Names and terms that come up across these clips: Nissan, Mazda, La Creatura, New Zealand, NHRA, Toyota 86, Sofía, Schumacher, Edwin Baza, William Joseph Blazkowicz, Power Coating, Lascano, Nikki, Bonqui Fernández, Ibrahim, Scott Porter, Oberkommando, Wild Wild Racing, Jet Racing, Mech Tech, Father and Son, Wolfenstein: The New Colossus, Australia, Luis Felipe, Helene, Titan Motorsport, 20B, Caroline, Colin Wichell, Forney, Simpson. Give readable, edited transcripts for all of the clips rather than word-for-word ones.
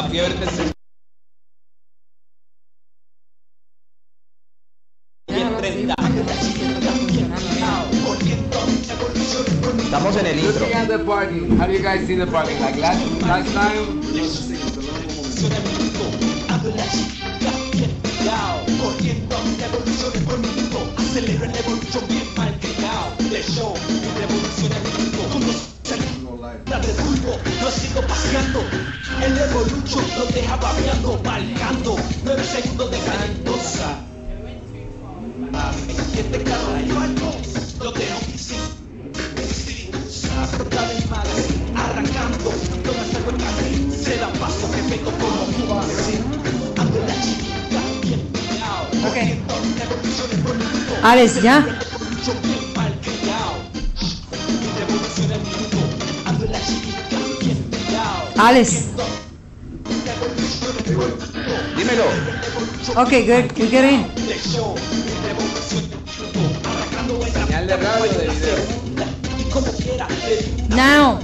la fiebre estamos en el intro. Looking at the parking, how do you guys see the parking? Like last time? No sigo paseando, el Evolution lo deja babeando, marcando 9 segundos de calentosa. Que te carga el barco, lo dejo sin cortar el mar, arrancando, no me salgo el carril, se la paso que vengo como Cuba. Ando la chiquita bien pegado, okay. Ares, ya. Alice. Dímelo. Okay, good. We get in. Now.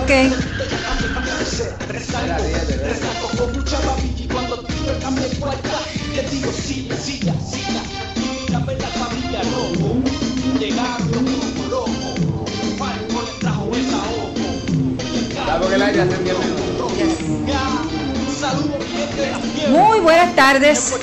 Okay. Muy buenas tardes.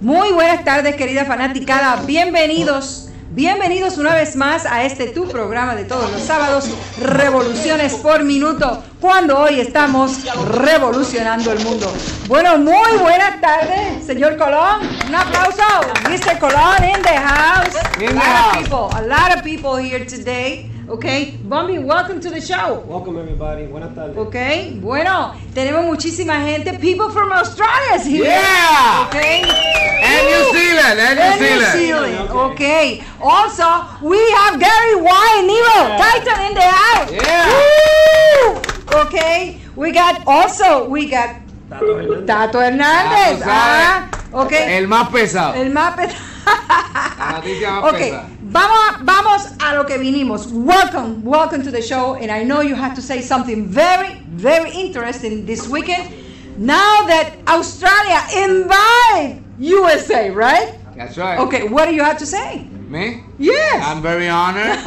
Muy buenas tardes, querida fanaticada. Bienvenidos, bienvenidos una vez más a este tu programa de todos los sábados, Revoluciones por Minuto, cuando hoy estamos revolucionando el mundo. Bueno, muy buenas tardes, señor Colón. Un aplauso. Mr. Colón in the house. A lot of people here today. Okay, Bambi, welcome to the show. Welcome everybody. Buenas tardes. Okay, bueno, tenemos muchísima gente. People from Australia is here. Yeah. Okay. And New Zealand. Okay. Also, we have Gary White and Nero. Yeah. Titan in the house. Yeah. Woo! Okay. We got Tato Hernandez. Okay. El más pesado. La noticia más pesada. Vamos a lo que vinimos. Welcome to the show, and I know you have to say something very, very interesting this weekend. Now that Australia invite USA, right? That's right. Okay, what do you have to say? Me? Yes. I'm very honored.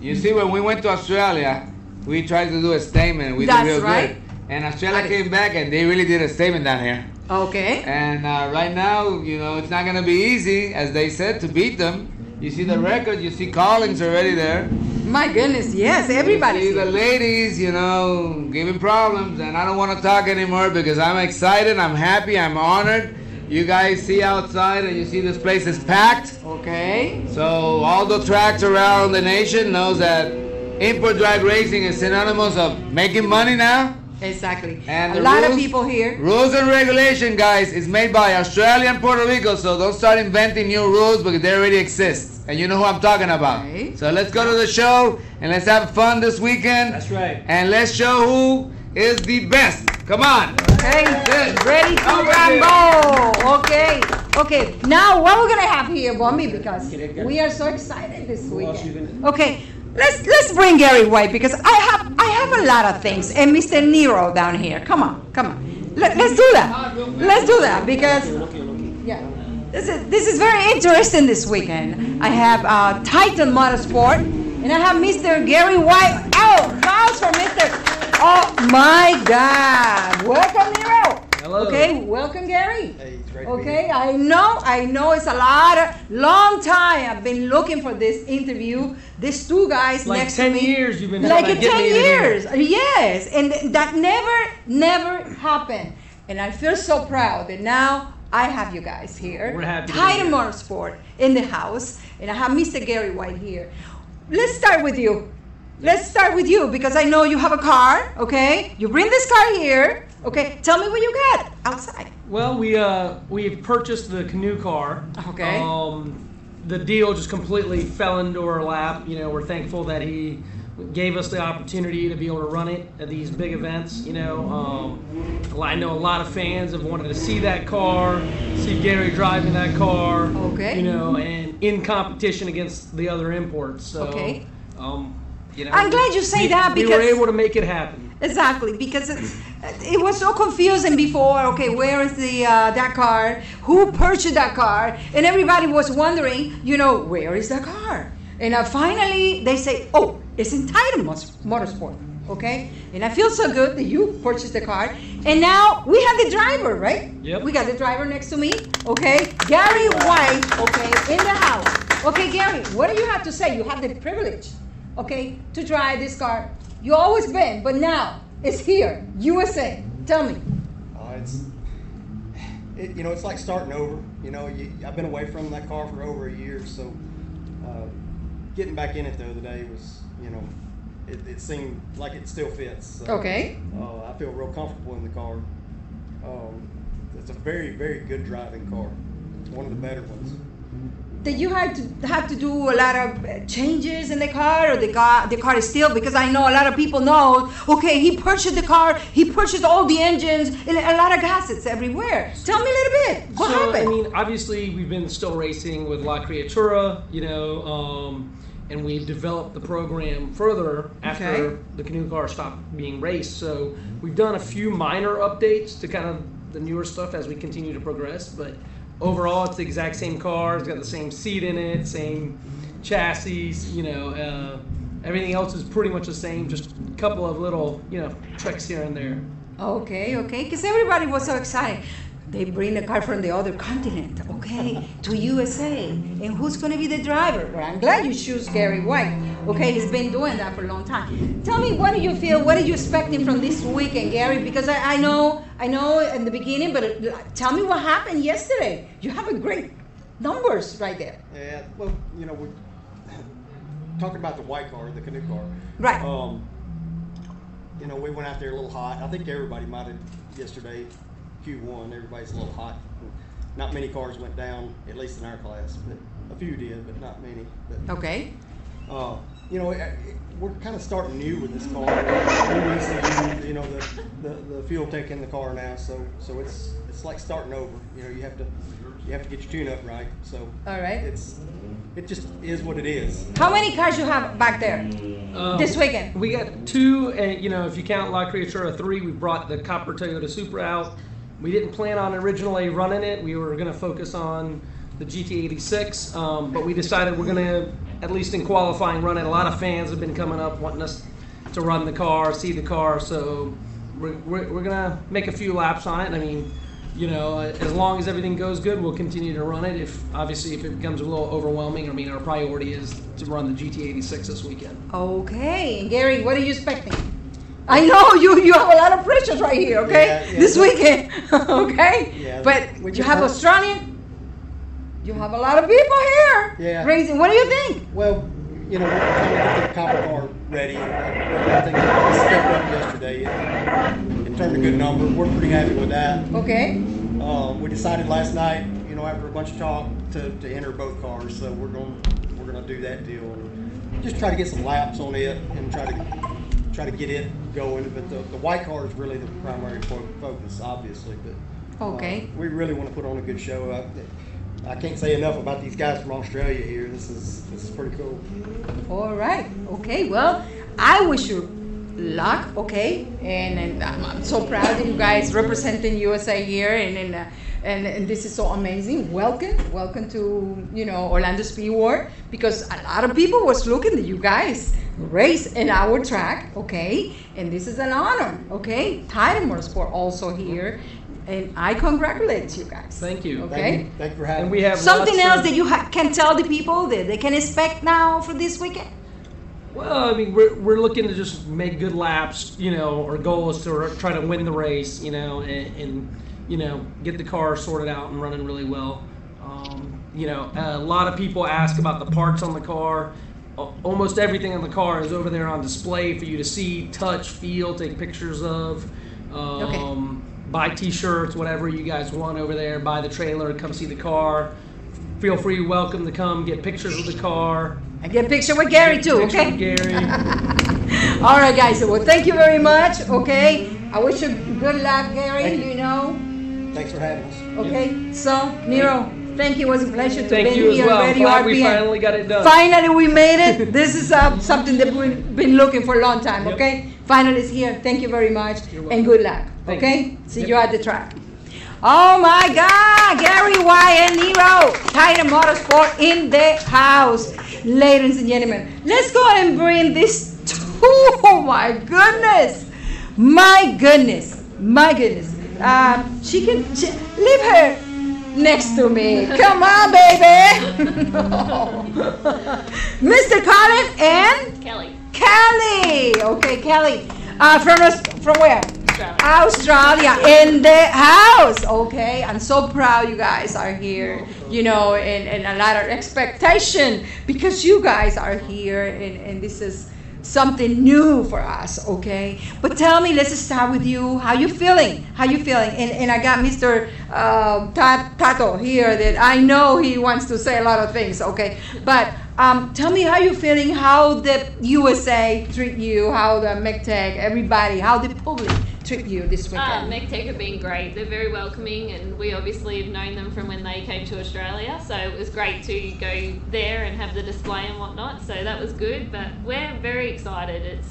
You see, when we went to Australia, we tried to do a statement. We did real good. And Australia came back, and they really did a statement down here. Okay. And right now, you know, it's not going to be easy, as they said, to beat them. You see the record, you see Collins already there. My goodness, yes, everybody. You see the ladies, you know, giving problems, and I don't want to talk anymore because I'm excited, I'm happy, I'm honored. You guys see outside and you see this place is packed. Okay. So all the tracks around the nation knows that import drag racing is synonymous of making money now. Exactly. And a lot of people here. Rules and regulation, guys, is made by Australia and Puerto Rico, so don't start inventing new rules because they already exist. And you know who I'm talking about. Okay. So let's go to the show and let's have fun this weekend. That's right. And let's show who is the best. Come on. Okay. Good. Ready to rumble. Okay. Okay. Now what we're gonna have here, Bombi, because we are so excited this weekend. Okay. Let's bring Gary White because I have a lot of things and Mr. Nero down here. Come on. Let's do that. Because yeah, this is very interesting this weekend. I have Titan Motorsport and I have Mr. Gary White. Oh, applause for Mr. Oh my God! Welcome, Nero. Hello. Okay, welcome, Gary. Hey, it's great to be here. I know it's a lot of long time I've been looking for this interview. These two guys like next to me. Like 10 years you've been like 10 years. Yes, and that never happened. And I feel so proud that now I have you guys here. We're happy. Titan Motorsport in the house, and I have Mr. Gary White here. Let's start with you. Because I know you have a car, okay? You bring this car here. Okay, tell me what you got outside. Well, we've purchased the canoe car. Okay. The deal just completely fell into our lap. You know, we're thankful that he gave us the opportunity to be able to run it at these big events. You know, I know a lot of fans have wanted to see that car, see Gary driving that car. Okay. You know, and in competition against the other imports. So, okay. You know, I'm glad you say that because we were able to make it happen. Exactly, because it was so confusing before. Okay, where is the that car? Who purchased that car? And everybody was wondering, you know, where is that car? And finally, they say, oh, it's in Titan Motorsport. Okay, and I feel so good that you purchased the car, and now we have the driver, right? Yep. We got the driver next to me. Okay, Gary White. Okay, in the house. Okay, Gary, what do you have to say? You have the privilege, okay, to drive this car. You always been, but now it's here, USA. Tell me. You know, it's like starting over. You know, I've been away from that car for over a year, so getting back in it the other day was, you know. It seemed like it still fits. So, okay. I feel real comfortable in the car. It's a very, very good driving car. It's one of the better ones. Did you have to do a lot of changes in the car, or the car is still? Because I know a lot of people know. Okay, he purchased the car. He purchased all the engines and a lot of gaskets everywhere. Tell me a little bit. What happened? I mean, obviously we've been still racing with La Creatura. You know. And we developed the program further after the new car stopped being raced. So we've done a few minor updates to kind of the newer stuff as we continue to progress. But overall, it's the exact same car. It's got the same seat in it, same chassis. You know, everything else is pretty much the same. Just a couple of little, you know, tricks here and there. Okay, okay. Because everybody was so excited. They bring the car from the other continent, okay, to USA. And who's going to be the driver? Well, I'm glad you choose Gary White. Okay, he's been doing that for a long time. Tell me, what do you feel? What are you expecting from this weekend, Gary? Because I know in the beginning, but tell me what happened yesterday. You have a great numbers right there. Yeah, well, you know, we're talking about the white car, the canoe car. Right. You know, we went out there a little hot. I think everybody might have yesterday. Q1, everybody's a little hot. Not many cars went down, at least in our class, but a few did, but not many. But, okay. You know, we're kind of starting new with this car. We're used to, you know, the fuel tank in the car now, so it's like starting over. You know, you have to get your tune up right. So. All right. It just is what it is. How many cars you have back there this weekend? We got two, and you know, if you count La Creatura, three. We brought the copper Toyota Supra out. We didn't plan on originally running it. We were going to focus on the GT86, but we decided we're going to, at least in qualifying, run it. A lot of fans have been coming up wanting us to run the car, see the car, so we're going to make a few laps on it. I mean, you know, as long as everything goes good, we'll continue to run it. If it becomes a little overwhelming, I mean, our priority is to run the GT86 this weekend. Okay. And Gary, what are you expecting? I know you have a lot of pressures right here, okay? Yeah, this weekend, okay? Yeah, but you have Australian, you have a lot of people here racing. What do you think? Well, you know, we're trying to get the copper car ready. I think we stepped up yesterday and turned a good number. We're pretty happy with that. Okay. We decided last night, you know, after a bunch of talk, to enter both cars. So we're gonna do that deal and just try to get some laps on it and try to get it going, but the white car is really the primary focus, obviously. But we really want to put on a good show. I can't say enough about these guys from Australia here. This is pretty cool. All right. Okay. Well, I wish you luck. Okay. And I'm so proud of you guys representing USA here. And this is so amazing. Welcome to, you know, Orlando Speed World, because a lot of people was looking at you guys race in our track, okay? And this is an honor, okay? Titan Motorsport also here, and I congratulate you guys. Thank you. Okay. Thank you for having me. And we have something else that you can tell the people that they can expect now for this weekend? Well, I mean, we're looking to just make good laps, you know. Our goal is to try to win the race, you know, and you know, get the car sorted out and running really well. You know, a lot of people ask about the parts on the car. Almost everything on the car is over there on display for you to see, touch, feel, take pictures of, buy t-shirts, whatever you guys want over there, buy the trailer, come see the car. Feel free, welcome to come, get pictures of the car. I get a picture with Gary too, okay? Gary. All right, guys, well, thank you very much, okay? I wish you good luck, Gary, you know. Thanks for having us. Okay, so, Nero. Thank you. It was a pleasure to be here. Thank you as well. We finally got it done. Finally, we made it. This is something that we've been looking for a long time. Yep. Okay. Finally, it's here. Thank you very much, and good luck. Thanks. Okay. See you at the track. Oh my God, Gary White and Nero, Titan Motorsport in the house. Ladies and gentlemen, let's go and bring this to, oh my goodness, my goodness, my goodness. She can, leave her next to me. Come on, baby. No. Mr. Colin and? Kelly. Kelly, okay, Kelly. From where? Australia in the house, okay. I'm so proud you guys are here, you know, and a lot of expectation because you guys are here, and this is something new for us, okay. But tell me, let's start with you. How you feeling? How you feeling? And I got Mr. Tato here that I know he wants to say a lot of things, okay. But tell me how you're feeling, how the USA treat you, how the Mech-Tech, everybody, how the public treat you this weekend. Mech-Tech have been great. They're very welcoming, and we obviously have known them from when they came to Australia, so it was great to go there and have the display and whatnot, so that was good. But we're very excited. It's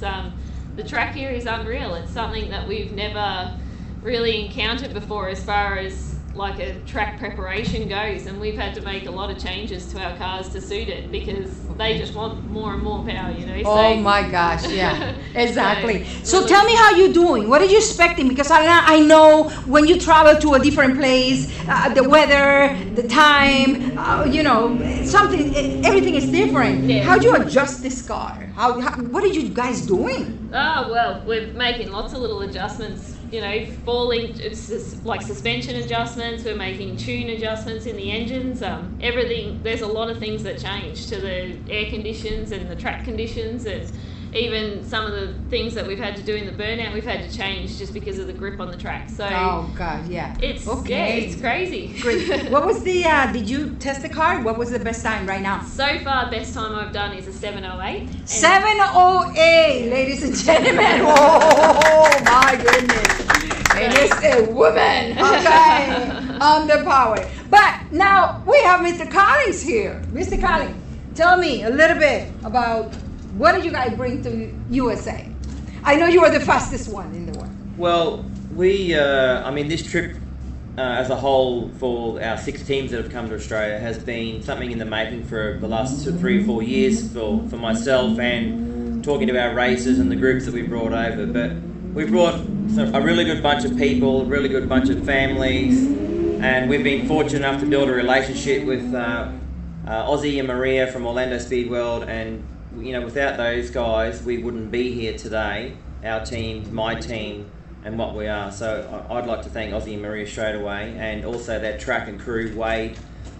the track here is unreal. It's something that we've never really encountered before as far as like a track preparation goes, and we've had to make a lot of changes to our cars to suit it because they just want more and more power, you know. Oh my gosh, yeah, exactly. So tell me how you're doing. What are you expecting? Because I know when you travel to a different place, the weather, the time, you know, something, everything is different. Yeah. How do you adjust this car? How what are you guys doing? Oh well, we're making lots of little adjustments. You know, falling, it's just like suspension adjustments, we're making tune adjustments in the engines, everything, there's a lot of things that change to the air conditions and the track conditions, and even some of the things that we've had to do in the burnout, we've had to change just because of the grip on the track. So oh god, yeah, it's okay. Yeah, it's crazy. Great. What was the did you test the car? What was the best time right now? So far, best time I've done is a 7:08. 7:08, ladies and gentlemen. Oh my goodness, it is a woman. Okay, on the power. But now we have Mr. Collins here. Mr. Collins, tell me a little bit about. What did you guys bring to USA? I know you were the fastest one in the world. Well, we, I mean, this trip as a whole for our 6 teams that have come to Australia has been something in the making for the last 3 or 4 years for myself and talking to our racers and the groups that we brought over. But we brought a really good bunch of people, a really good bunch of families, and we've been fortunate enough to build a relationship with Ozzy and Maria from Orlando Speed World, and you know, without those guys, we wouldn't be here today, our team, my team, and what we are. So I'd like to thank Ozzy and Maria straight away, and also their track and crew. Wade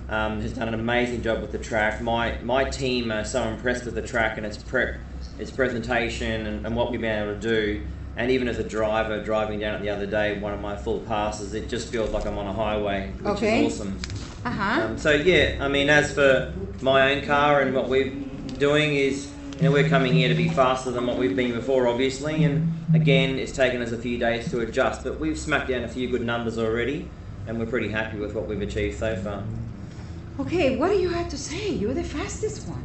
has done an amazing job with the track. My team are so impressed with the track and its prep, its presentation, and what we've been able to do. And even as a driver, driving down it the other day, one of my full passes, it just feels like I'm on a highway, which okay. is awesome. Uh-huh. So yeah, I mean, as for my own car and what we've doing is, you know, we're coming here to be faster than what we've been before, obviously, and again, it's taken us a few days to adjust, but we've smacked down a few good numbers already, and we're pretty happy with what we've achieved so far. Okay, what do you have to say? You're the fastest one.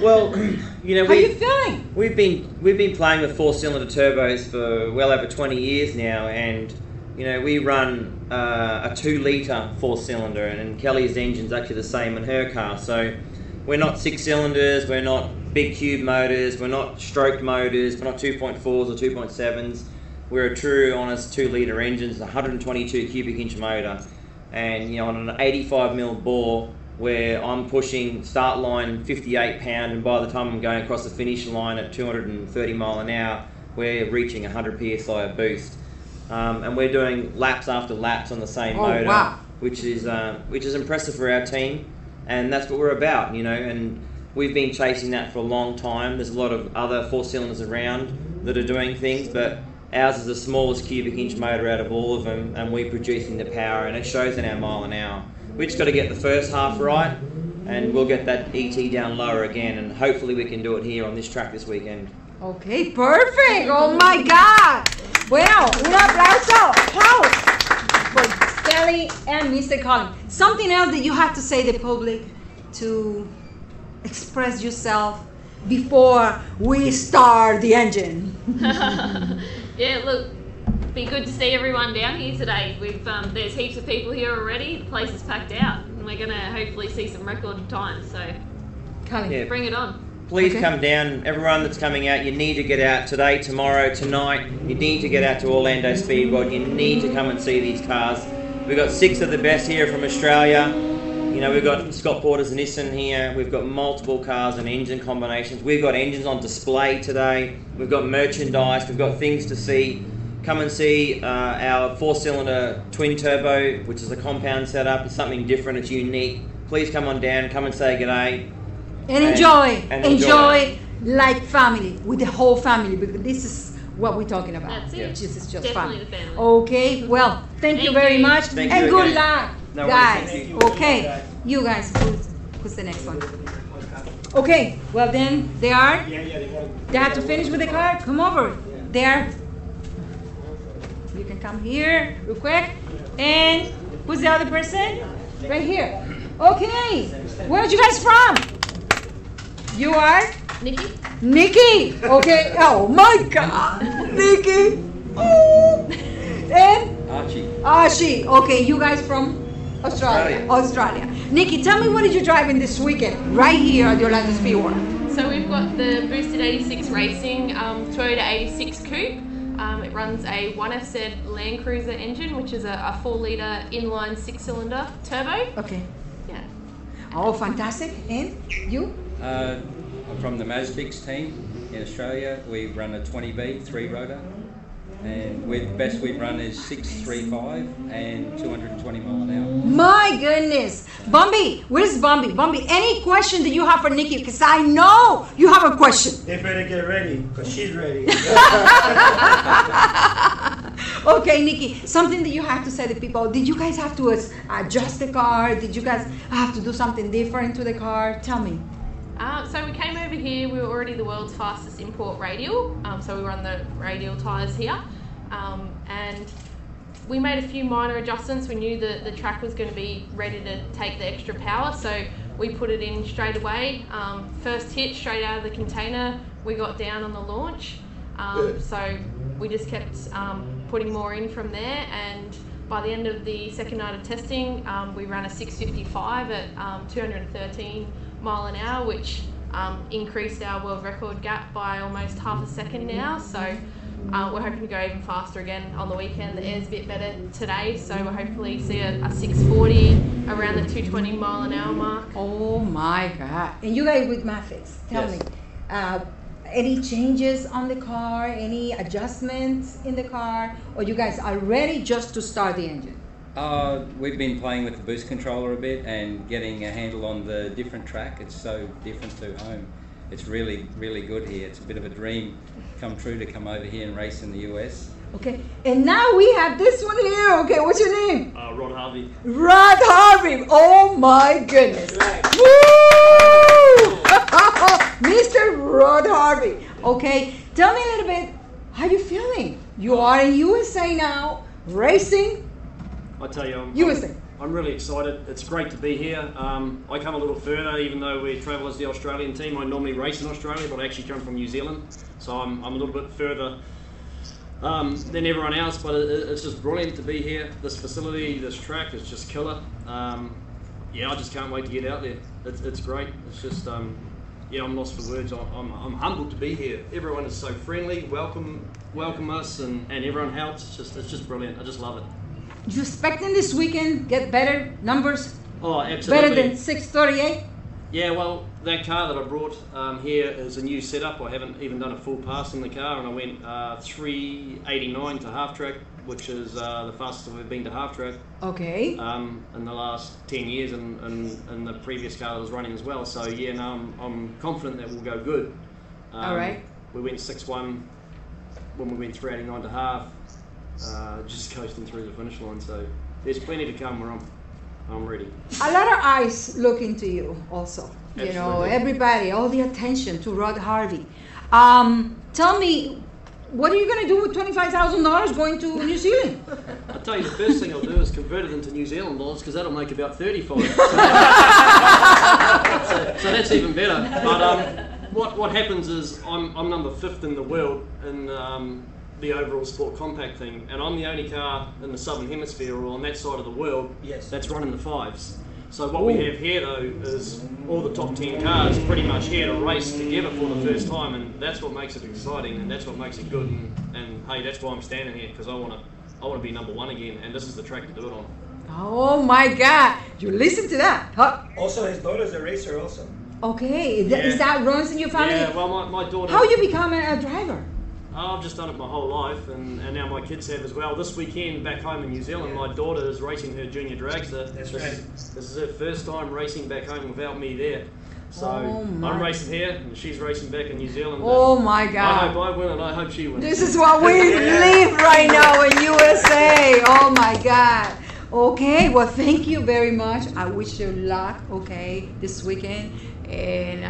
Well, you know, how are you feeling? We've been playing with 4-cylinder turbos for well over 20 years now, and you know, we run a 2-litre 4-cylinder, and Kelly's engine's actually the same in her car, so. We're not 6 cylinders, we're not big cube motors, we're not stroked motors, we're not 2.4s or 2.7s. We're a true, honest 2-litre engine, it's 122 cubic inch motor. And you know, on an 85mm bore, where I'm pushing start line 58 pound, and by the time I'm going across the finish line at 230 mile an hour, we're reaching 100 PSI of boost. And we're doing laps after laps on the same motor, wow. Which is impressive for our team. And that's what we're about, you know, and we've been chasing that for a long time. There's a lot of other 4-cylinders around that are doing things, but ours is the smallest cubic inch motor out of all of them, and we're producing the power, and it shows in our mile an hour. We just got to get the first half right, and we'll get that ET down lower again, and hopefully we can do it here on this track this weekend. Okay, perfect. Oh my God. Well, un aplauso. Aplausos. Kelly and Mr. Colin. Something else that you have to say to the public to express yourself before we start the engine. Yeah, look, be good to see everyone down here today. We've there's heaps of people here already. The place is packed out, and we're gonna hopefully see some record times. So, Colin, yeah, bring it on. Please come down, everyone that's coming out. You need to get out today, tomorrow, tonight. You need to get out to Orlando Speed World. You need to come and see these cars. We've got 6 of the best here from Australia. You know, we've got Scott Porter's Nissan here. We've got multiple cars and engine combinations. We've got engines on display today. We've got merchandise. We've got things to see. Come and see our 4-cylinder twin turbo, which is a compound setup. It's something different. It's unique. Please come on down. Come and say good day. And enjoy, enjoy like family, with the whole family, because this is what we're talking about. That's it. Yeah. This is just family. Okay, well, thank you very much. Thank and good again. Luck, no guys. Worries, okay, you guys, who's the next one? Okay, well then, they are? They have to finish with the car? Come over. They are? You can come here real quick. And who's the other person? Right here. Okay, where are you guys from? You are? Nikki. Nikki! Okay. Oh my God! Nikki! Oh. And? Archie. Archie. Okay, you guys from? Australia. Australia. Nikki, tell me what did you drive in this weekend? Right here at the Orlando Speed World. So we've got the Boosted 86 Racing Toyota 86 Coupe. It runs a 1FZ Land Cruiser engine, which is a 4-litre inline 6-cylinder turbo. Okay. Yeah. Oh, fantastic. And you? I'm from the Mazvix team in Australia. We run a 20B 3-rotor, and the best we've run is 635 and 220 mile an hour. My goodness, Bumby, where's Bumby? Bumby, any question that you have for Nikki? Because I know you have a question. They better get ready, because she's ready. Okay, Nikki, something that you have to say to people. Did you guys have to adjust the car? Did you guys have to do something different to the car? Tell me. So we came over here, we were already the world's fastest import radial, so we run the radial tyres here, and we made a few minor adjustments. We knew that the track was going to be ready to take the extra power, so we put it in straight away. First hit, straight out of the container, we got down on the launch, so we just kept putting more in from there, and by the end of the second night of testing, we ran a 655 at 213 mile an hour, which increased our world record gap by almost half a second now, so we're hoping to go even faster again on the weekend. The air's a bit better today, so we'll hopefully see a 640 around the 220 mile an hour mark. Oh my God. And you guys with Mazvix, tell me, any changes on the car, any adjustments in the car, or you guys are ready just to start the engine? We've been playing with the boost controller a bit and getting a handle on the different track. It's so different to home. It's really, really good here. It's a bit of a dream come true to come over here and race in the US. Okay, and now we have this one here. Okay, what's your name? Rod Harvey. Rod Harvey. Oh my goodness. Right. Woo! Mr. Rod Harvey. Okay, tell me a little bit, how you feeling? You are in USA now, racing. I tell you, I'm really excited. It's great to be here. I come a little further, even though we travel as the Australian team. I normally race in Australia, but I actually come from New Zealand. So I'm a little bit further than everyone else, but it's just brilliant to be here. This facility, this track is just killer. Yeah, I just can't wait to get out there. It's great. It's just, yeah, I'm lost for words. I'm humbled to be here. Everyone is so friendly, welcome us, and everyone helps. It's just brilliant. I just love it. You expecting this weekend get better numbers? Oh, absolutely. Better than 638? Yeah, well, that car that I brought here is a new setup. I haven't even done a full pass in the car, and I went 389 to half track, which is the fastest I've ever been to half track. Okay. In the last 10 years, and the previous car that I was running as well. So yeah, no, I'm confident that will go good. All right. We went 6-1 when we went 389 to half. Just coasting through the finish line, so there's plenty to come where I'm ready. A lot of eyes look into you also. Absolutely. You know, everybody, all the attention to Rod Harvey. Tell me, What are you going to do with $25,000 going to New Zealand? I'll tell you, the first thing I'll do is convert it into New Zealand dollars, because that'll make about 35. So that's even better. But what happens is I'm number 5th in the world in the overall sport compact thing, and I'm the only car in the southern hemisphere or on that side of the world that's running the 5s. So what we have here though is all the top 10 cars pretty much here to race together for the first time, and that's what makes it exciting and that's what makes it good, and hey, that's why I'm standing here, because I want to be number 1 again, and this is the track to do it on. Oh my God, you listen to that, huh? Also his daughter's a racer also. Okay, is that runs in your family? Yeah, well my daughter... How you become a driver? I've just done it my whole life, and now my kids have as well. This weekend back home in New Zealand, my daughter is racing her junior dragster. That's right. This is her first time racing back home without me there. So I'm racing here, and she's racing back in New Zealand. Oh my God. I hope I win, and I hope she wins. This is what we live right now in USA. Oh my God. Okay, well, thank you very much. I wish you luck, okay, this weekend. And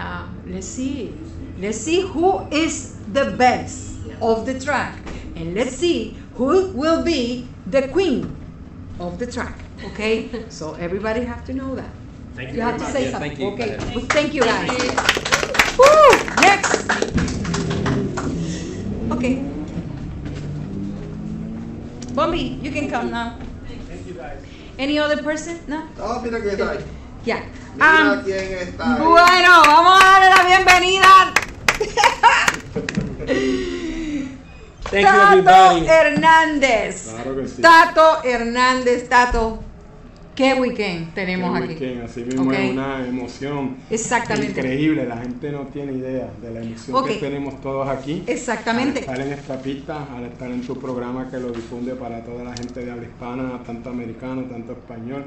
let's see. Let's see who is the best of the track, and let's see who will be the queen of the track. Okay, so everybody have to know that. Thank you. You have to say something. Thank you. Okay, well, thank you guys. Woo! Next. Okay. Bombi, you can come now. Thank you guys. Any other person? No. Oh, mira que está. Yeah. Mira quién está ahí. Bueno, vamos a darle la bienvenida. Thank you, everybody. Tato Hernandez. Claro que sí. Tato Hernandez. Tato, qué weekend tenemos aquí. Así mismo es una emoción increíble. La gente no tiene idea de la emoción que tenemos todos aquí. Exactamente. Al estar en esta pista, al estar en tu programa que lo difunde para toda la gente de habla hispana, tanto americano, tanto español.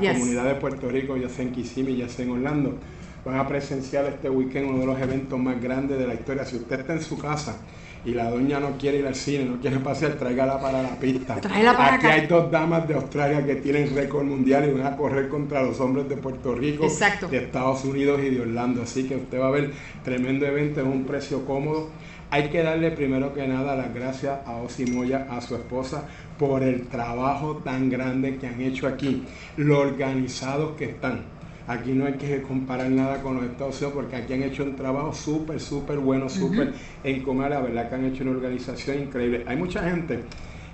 La comunidad de Puerto Rico, ya sea en Kissimmee, ya sea en Orlando, van a presenciar este weekend uno de los eventos más grandes de la historia. Si usted está en su casa y la doña no quiere ir al cine, no quiere pasear, tráigala para la pista. Para aquí acá. Hay dos damas de Australia que tienen récord mundial y van a correr contra los hombres de Puerto Rico, de Estados Unidos y de Orlando. Así que usted va a ver tremendo evento, es un precio cómodo. Hay que darle primero que nada las gracias a Ozzy Moya, a su esposa, por el trabajo tan grande que han hecho aquí, lo organizados que están. Aquí no hay que comparar nada con los Estados Unidos, porque aquí han hecho un trabajo súper bueno, súper en comer. La verdad que han hecho una organización increíble. Hay mucha gente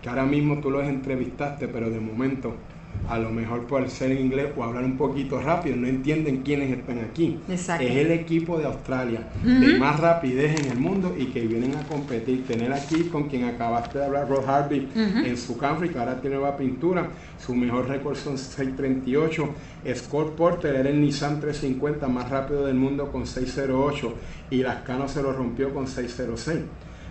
que ahora mismo tú los entrevistaste, pero de momento, a lo mejor por ser en inglés o hablar un poquito rápido, no entienden quiénes están aquí. Exacto. Es el equipo de Australia de más rapidez en el mundo y que vienen a competir. Tener aquí con quien acabaste de hablar, Rod Harvey, en su country, que ahora tiene nueva pintura. Su mejor récord son 6.38. Scott Porter era el Nissan 350 más rápido del mundo con 6.08, y Lascano se lo rompió con 6.06.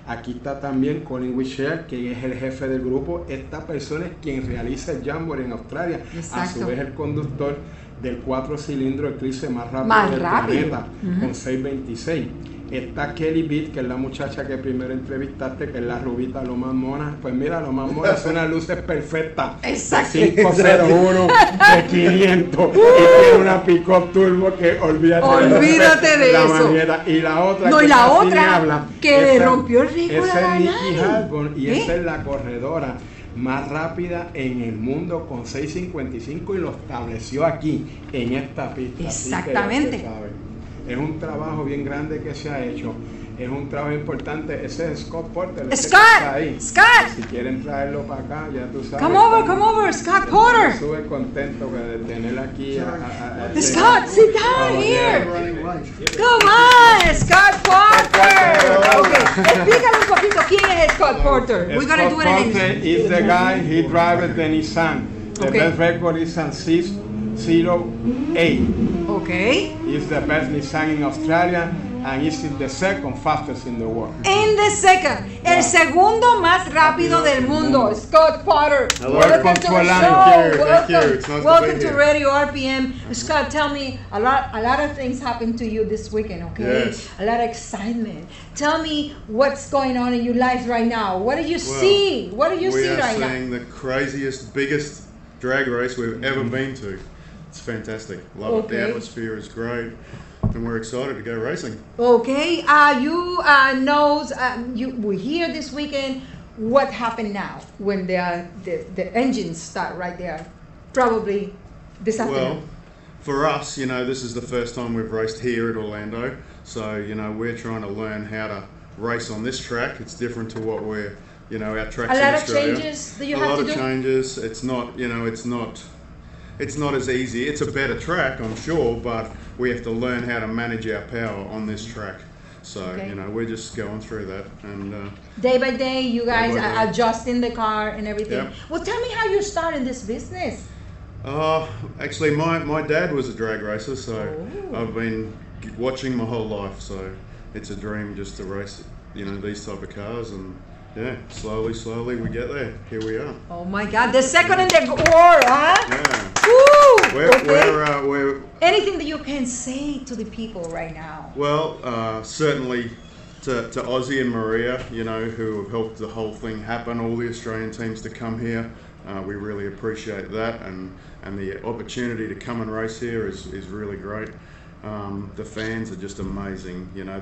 Aquí está también Colin Wichell, que es el jefe del grupo. Esta persona es quien realiza el Jamboree en Australia. Exacto. A su vez el conductor del 4 cilindros eclipse más rápido del planeta, con 6.26. Está Kelly Beat, que es la muchacha que primero entrevistaste, que es la rubita, lo más mona. Pues mira, lo más mona son las luces perfectas. Exacto. 501 de 500. Y tiene una pick-up turbo que olvídate de la eso. Manera. Y la otra, no, que la otra habla, que le rompió el récord. Esa es Nikki Harbour, y esa es la corredora más rápida en el mundo con 6.55, y lo estableció aquí, en esta pista. Exactamente. Es un trabajo bien grande que se ha hecho. Es un trabajo importante. Ese es Scott Porter. Scott! Está ahí. ¡Scott! Si quieren traerlo para acá, ya tú sabes. Come over, Scott Porter. Estuve contento de tener aquí a Scott, sit down here. Come on, Scott Porter. Okay, explícale un poquito quién es Scott Porter. We're going to do it in English. Is the guy, he drives the Nissan. The best record is on 6.08. Okay. It's the best Nissan in Australia, and it's the second fastest in the world. In the second, el segundo más rápido del mundo, Scott Porter. Hello. Welcome to the show. Welcome. Welcome to Radio RPM. Scott, tell me a lot of things happened to you this weekend. Okay, yes. A lot of excitement. Tell me what's going on in your life right now. What do you see? What do you see right now? We are seeing the craziest, biggest drag race we've ever been to. It's fantastic. Love it. The atmosphere is great. and we're excited to go racing. Okay, you knows, we hear this weekend what happened now when the engines start right there, probably this afternoon. Well, for us, you know, this is the first time we've raced here at Orlando, so, you know, we're trying to learn how to race on this track. It's different to what we're, you know, our tracks in Australia. A lot of changes that you have to do? A lot of changes. It's not, you know, it's not as easy. It's a better track, I'm sure, but we have to learn how to manage our power on this track. So, okay, you know, we're just going through that. And day by day, you guys are adjusting the car and everything. Yep. Well, tell me how you started this business. Actually, my dad was a drag racer, so I've been watching my whole life. So it's a dream just to race, you know, these type of cars. And yeah, slowly, slowly we get there. Here we are. Oh my God, the second in the world, huh? Yeah. Woo! We're anything that you can say to the people right now? Well, certainly to Ozzy and Maria, you know, who have helped the whole thing happen, all the Australian teams to come here. We really appreciate that, and the opportunity to come and race here is really great. The fans are just amazing, you know,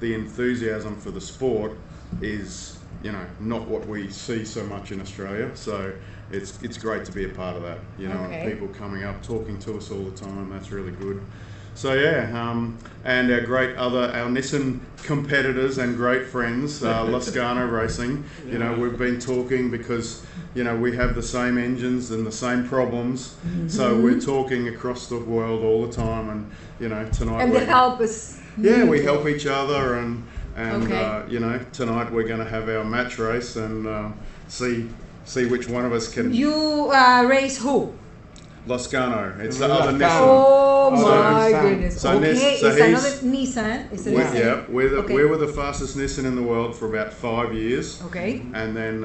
the enthusiasm for the sport is, you know, not what we see so much in Australia, so it's great to be a part of that, you know. Okay. And people coming up talking to us all the time, that's really good. So yeah, and our great our Nissan competitors and great friends, Lascano Racing, you know, we've been talking because, you know, we have the same engines and the same problems, so we're talking across the world all the time, and, you know, tonight and they help us. Yeah, we help each other, and okay, you know, tonight we're going to have our match race and see which one of us can. You race who? Lascano. It's the other Nissan. Oh, so, my goodness. So okay, so it's another Nissan. It's a Nissan. Yeah, we were the fastest Nissan in the world for about 5 years. Okay. And then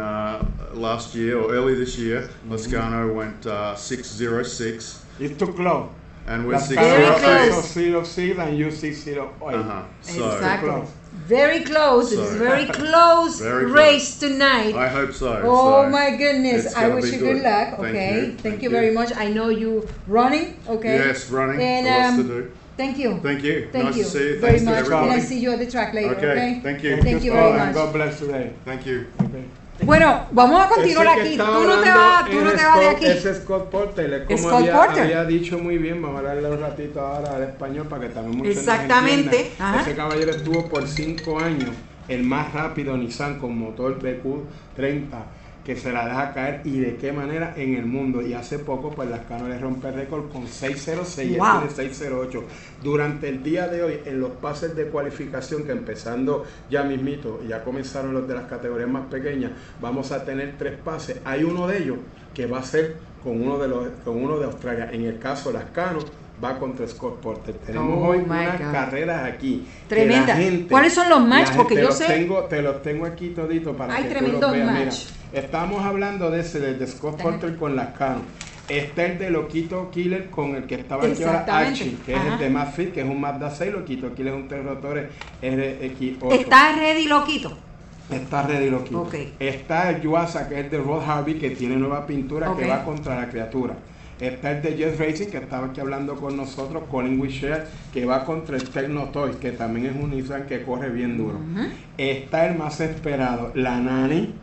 last year, or early this year, Lascano went 606. It's too close. And we're 606 and you 608. So exactly. Close. Very close. So, it's very close, very close race tonight. I hope so. Oh, so my goodness. I wish you good luck. Okay. Thank you very much. I know you running. Okay. Yes, running. And lots to do. Thank you. Thank you. Nice to see you. Thanks very much. And I see you at the track later. Okay. Thank you. Thank you very much. God bless today. Thank you. Okay. Bueno, vamos a continuar aquí. Tú no te vas de aquí. Es Scott Porter. Como había dicho muy bien, vamos a hablarle un ratito ahora al español para que también muchos exactamente. Ese caballero estuvo por 5 años el más rápido Nissan con motor BQ30 que se la deja caer y de qué manera en el mundo. Y hace poco, pues Lascano le rompe el récord con 606 y wow, 608. Durante el día de hoy, en los pases de cualificación, que empezando ya mismito, ya comenzaron los de las categorías más pequeñas, vamos a tener 3 pases. Hay uno de ellos que va a ser con uno de Australia. En el caso Lascano, va contra Scott Porter. Tenemos hoy unas carreras aquí. Tremenda. ¿Cuáles son los match? Porque yo sé. Te los tengo aquí todito para que tú los veas. Mira, estamos hablando de ese, de Scott Porter con Lascano. Está el de Loquito Killer con el que estaba aquí ahora, Archie, que es el de Mazvix, que es un Mazda 6. Loquito Killer es un 3 rotores RX8. ¿Está ready Loquito? Está ready Loquito. Okay. Está el Yuasa, que es el de Rod Harvey, que tiene nueva pintura, okay, que va contra La Creatura. Está el de Jet Racing, que estaba aquí hablando con nosotros, Colin Wichell, que va contra el Techno Toys, que también es un Nissan que corre bien duro. Está el más esperado, la Nani,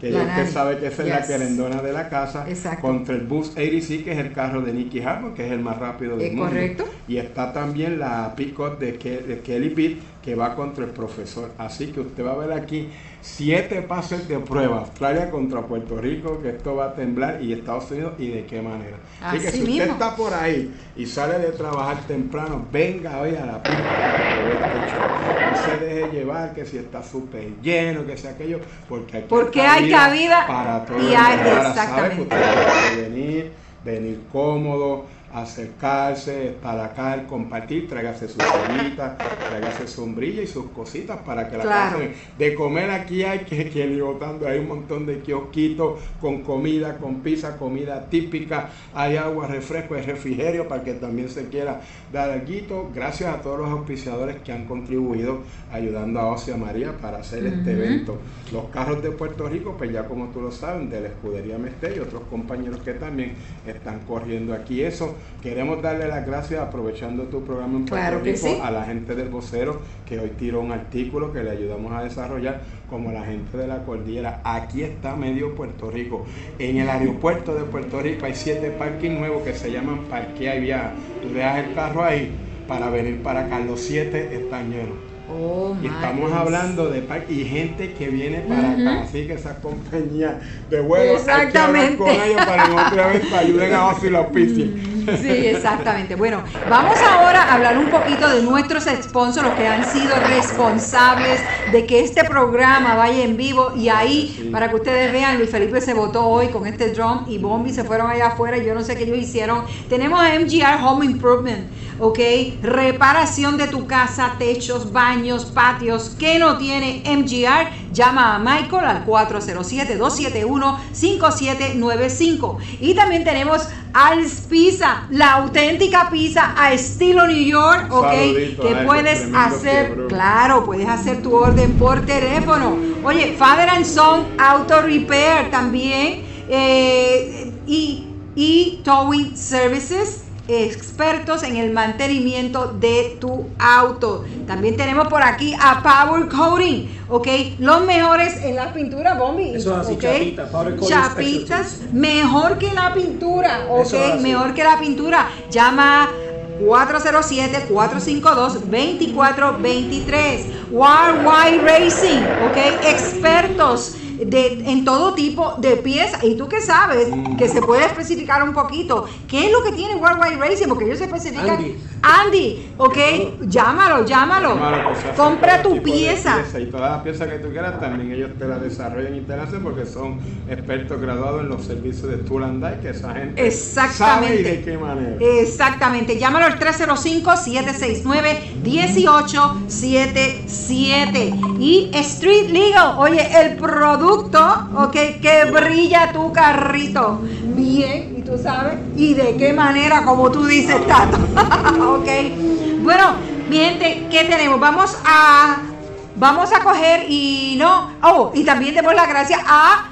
que ya usted sabe que esa es la querendona de la casa, exacto, contra el Bus 86, que es el carro de Nikki, que es el más rápido del mundo. Correcto. Y está también la pick-up de Kelly, que va contra el profesor. Así que usted va a ver aquí 7 pases de prueba. Australia contra Puerto Rico, que esto va a temblar, y Estados Unidos, y de qué manera. Así que si usted está por ahí y sale de trabajar temprano, venga hoy a la pista para que vea este show. No se deje llevar que si está súper lleno, que sea aquello, porque aquí hay cabida para todo. Y hay, exactamente. Usted puede venir cómodo, acercarse, espalacar, compartir, tráigase sus cenitas, tráigase sombrilla y sus cositas para que la pasen. De comer aquí hay que ir botando, hay un montón de kiosquitos con comida, con pizza, comida típica, hay agua, refresco, hay refrigerio para que también se quiera dar alguito. Gracias a todos los auspiciadores que han contribuido ayudando a Ozzy y a Maria para hacer este evento. Los carros de Puerto Rico, pues ya como tú lo sabes, de la escudería Mech Tech y otros compañeros que también están corriendo aquí eso. Queremos darle las gracias, aprovechando tu programa en Puerto Rico, sí, a la gente del Vocero, que hoy tiró un artículo que le ayudamos a desarrollar, como la gente de la Cordillera. Aquí está medio Puerto Rico. En el aeropuerto de Puerto Rico hay 7 parkings nuevos que se llaman Parquea y Viaja. Tú dejas el carro ahí para venir para acá. Los 7 están llenos. Oh, y estamos hablando de y gente que viene para acá, así que esa compañía de vuelos, exactamente, con ellos para que otra vez ayuden a Ozzy y la auspicien. Sí, exactamente. Bueno, vamos ahora a hablar un poquito de nuestros sponsors, los que han sido responsables de que este programa vaya en vivo. Y ahí, sí, para que ustedes vean, Luis Felipe se votó hoy con este drum y Bombi se fueron allá afuera, yo no sé qué ellos hicieron. Tenemos a MGR Home Improvement, ¿ok? Reparación de tu casa, techos, baños, patios. ¿Qué no tiene MGR? Llama a Michael al 407-271-5795. Y también tenemos Al's Pizza, la auténtica pizza a estilo New York, ok, que puedes hacer, fiebre, claro, puedes hacer tu orden por teléfono. Oye, Father and Son Auto Repair también, y Towing Services, expertos en el mantenimiento de tu auto. También tenemos por aquí a Power Coating, ok, los mejores en la pintura, Bombi. Eso es así, okay. Chapitas, mejor que la pintura, ok, es mejor que la pintura. Llama 407-452-2423. Wild Wild Racing, ok, expertos en todo tipo de piezas. Y tú que sabes, que se puede especificar un poquito qué es lo que tiene Wild Wild Racing, porque ellos se especifican. Andy, ok, llámalo, pues compra tu pieza y todas las piezas que tú quieras. También ellos te las desarrollan y te las hacen, porque son expertos graduados en los servicios de Tool and Die, que esa gente sabe de qué manera. Exactamente, llámalo al 305-769-1877. Y Street Legal, oye, el producto, ok, que brilla tu carrito bien, y tú sabes, y de qué manera, como tú dices, Tato. Ok, bueno, mi gente, ¿qué tenemos? Vamos a coger y no, y también demos las gracias a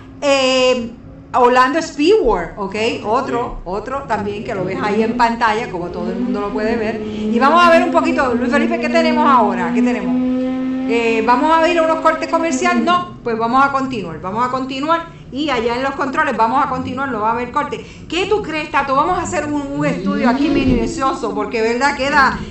Orlando Speed World, ok, otro también que lo ves ahí en pantalla, como todo el mundo lo puede ver. Y vamos a ver un poquito, Luis Felipe, ¿qué tenemos ahora? ¿Qué tenemos? Vamos a ir a unos cortes comerciales, no, pues vamos a continuar, y allá en los controles no va a haber corte. ¿Qué tú crees, Tato? Vamos a hacer un estudio aquí minucioso, porque verdad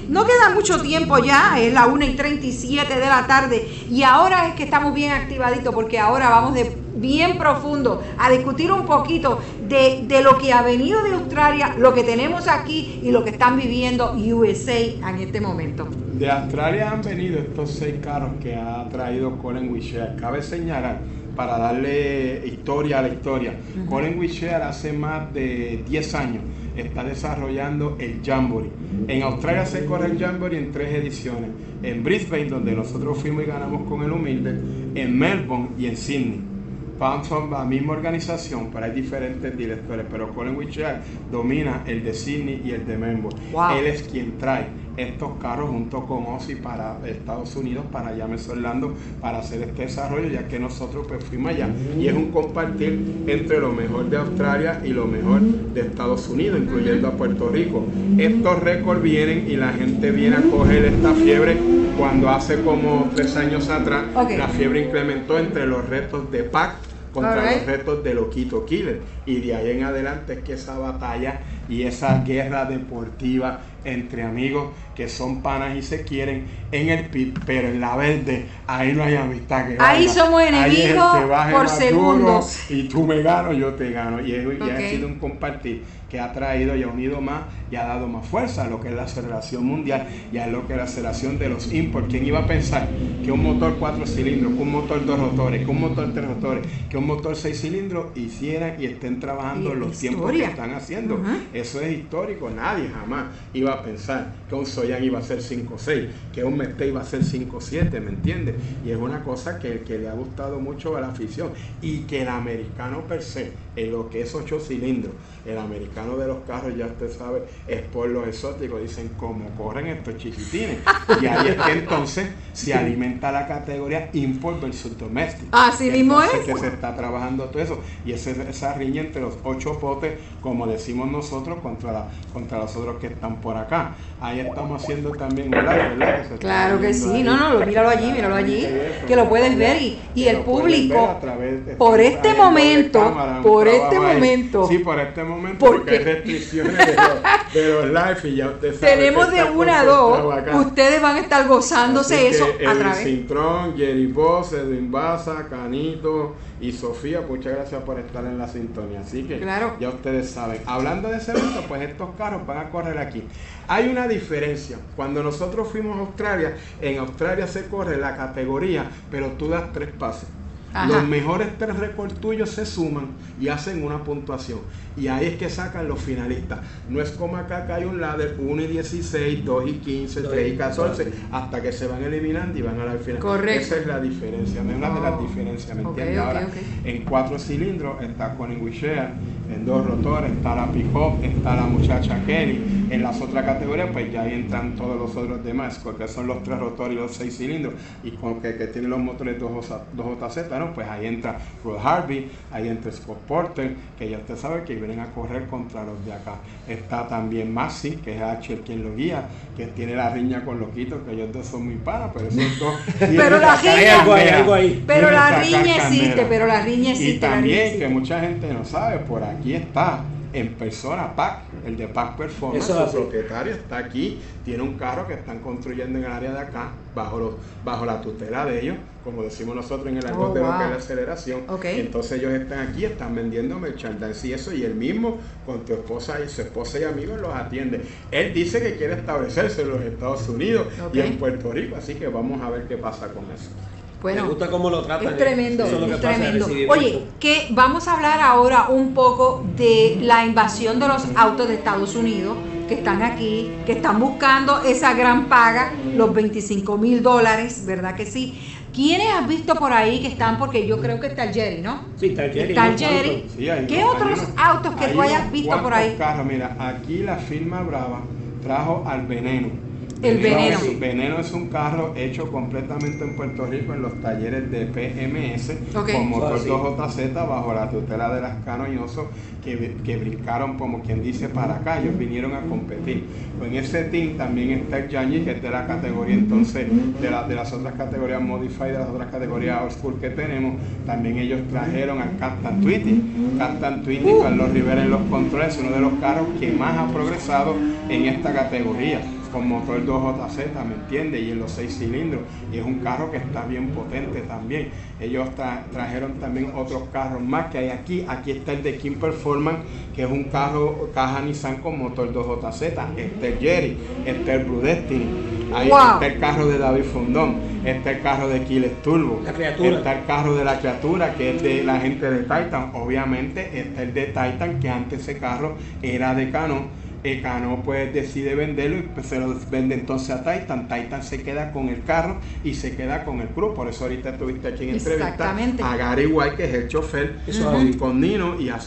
no queda mucho tiempo ya, es la 1:37 de la tarde, y ahora es que estamos bien activaditos, porque ahora vamos de bien profundo a discutir un poquito de lo que ha venido de Australia, lo que tenemos aquí y lo que están viviendo USA en este momento. De Australia han venido estos 6 carros que ha traído Colin Wichell. Cabe señalar, para darle historia a la historia, Colin Wichell hace más de 10 años está desarrollando el Jamboree. En Australia se corre el Jamboree en 3 ediciones: en Brisbane, donde nosotros fuimos y ganamos con el humilde, en Melbourne y en Sydney. Son la misma organización, pero hay diferentes directores, pero Colin Wichell domina el de Sydney y el de Melbourne. Wow. Él es quien trae estos carros junto con Ozzy para Estados Unidos, para llamarse Orlando, para hacer este desarrollo, ya que nosotros pues fuimos allá, y es un compartir entre lo mejor de Australia y lo mejor de Estados Unidos, incluyendo a Puerto Rico. Estos récords vienen y la gente viene a coger esta fiebre. Cuando hace como 3 años atrás, la fiebre incrementó entre los retos de PAC contra los retos de Loquito Killer, y de ahí en adelante es que esa batalla y esa guerra deportiva entre amigos que son panas y se quieren en el pit, pero en la verde ahí no hay amistad que valga. Ahí somos enemigos por segundos, y tú me gano, yo te gano, y ha sido un compartir que ha traído y ha unido más y ha dado más fuerza a lo que es la aceleración mundial y a lo que es la aceleración de los imports. ¿Quién iba a pensar que un motor 4 cilindros, que un motor 2 rotores, que un motor 3 rotores, que un motor 6 cilindros hicieran y estén trabajando los tiempos que están haciendo? Eso es histórico, nadie jamás iba a pensar que un Soyan iba a ser 5.6, que un Mech-Tech iba a ser 5.7, ¿me entiendes? Y es una cosa que le ha gustado mucho a la afición, y que el americano per se, en lo que es 8 cilindros, el americano de los carros, ya usted sabe, es por los exóticos, dicen como corren estos chiquitines, y ahí es que entonces se alimenta la categoría import versus domestic. Así mismo es. Que se está trabajando todo eso. Y esa riña entre los 8 potes, como decimos nosotros, contra los otros que están por acá. Ahí estamos haciendo también un live, ¿verdad? Claro que sí, ahí. No, míralo allí, que lo puedes ver y el público, por este momento. Sí, por este momento, porque hay restricciones de los live y ya usted sabe. Tenemos de 1 a 2, ustedes van a estar gozándose. Así eso a través. Cintrón, Jerry Boss, Edwin Baza, Canito y Sofía, muchas gracias por estar en la sintonía. Así que claro, ya ustedes saben. Hablando de ese evento, pues estos carros van a correr aquí. Hay una diferencia. Cuando nosotros fuimos a Australia, en Australia se corre la categoría, pero tú das 3 pases. Ajá. Los mejores 3 récords tuyos se suman y hacen una puntuación. Y ahí es que sacan los finalistas. No es como acá que hay un ladder 1 y 16, 2 y 15, 3 y 14, hasta que se van eliminando y van a la final. Correcto. Esa es la diferencia, no es una de las diferencias, ¿me entiendes? Ahora, en 4 cilindros está Colin Wichell, en 2 rotores está la pick-up, está la muchacha Kelly. En las otras categorías, pues ya ahí entran todos los otros demás, porque son los 3 rotores y los 6 cilindros, y con que tienen los motores 2JZ, ¿no? Pues ahí entra Rod Harvey, ahí entra Scott Porter, que ya usted sabe que vienen a correr contra los de acá. Está también Maxi, que es Archie quien lo guía, que tiene la riña con Loquito, que ellos dos son muy panas, pero esos dos... Pero la riña existe. Y también, que mucha gente no sabe, por aquí está en persona PAC, el de PAC Performance. Eso es su propietario, está aquí, tiene un carro que están construyendo en el área de acá, bajo la tutela de ellos, como decimos nosotros en el argot de lo que es la aceleración. Entonces ellos están aquí, están vendiendo merchandise y eso, y él mismo con tu esposa y su esposa y amigos los atiende. Él dice que quiere establecerse en los Estados Unidos y en Puerto Rico, así que vamos a ver qué pasa con eso. Bueno, me gusta cómo lo tratan. Es tremendo, es tremendo. Oye, que vamos a hablar ahora un poco de la invasión de los autos de Estados Unidos que están aquí, que están buscando esa gran paga, los $25,000, ¿verdad que sí? ¿Quiénes has visto por ahí que están? Porque yo creo que está el Jerry, ¿no? Sí, está el Jerry. ¿Qué otros autos que tú hayas visto por ahí? Carros, mira, aquí la firma Brava trajo al Veneno. El Veneno. Veneno es un carro hecho completamente en Puerto Rico en los talleres de PMS, con motor 2JZ bajo la tutela de Lascano y Oso, que brincaron, como quien dice, para acá. Ellos vinieron a competir. Pues en ese team también está el Yanji, que es de la categoría, entonces, de las otras categorías Modified, de las otras categorías Old School que tenemos. También ellos trajeron a Captain Tweety. Captain Tweety, Carlos Rivera en los controles, uno de los carros que más ha progresado en esta categoría, con motor 2JZ, ¿me entiendes? Y en los 6 cilindros, y es un carro que está bien potente también. Ellos trajeron también otros carros más que hay aquí. Aquí está el de King Performance, que es un carro caja Nissan con motor 2JZ, está el Jerry, está el Blue Destiny, ahí está el carro de David Fondón, está el carro de Kiles Turbo, La Creatura, está el carro de La Creatura, que es de la gente de Titan, obviamente está el de Titan, que antes ese carro era de Canon. Cano pues decide venderlo y pues se lo vende entonces a Titan. Titan se queda con el carro y se queda con el club. Por eso ahorita estuviste aquí en entrevista a Gary White, que es el chofer, con Nino y a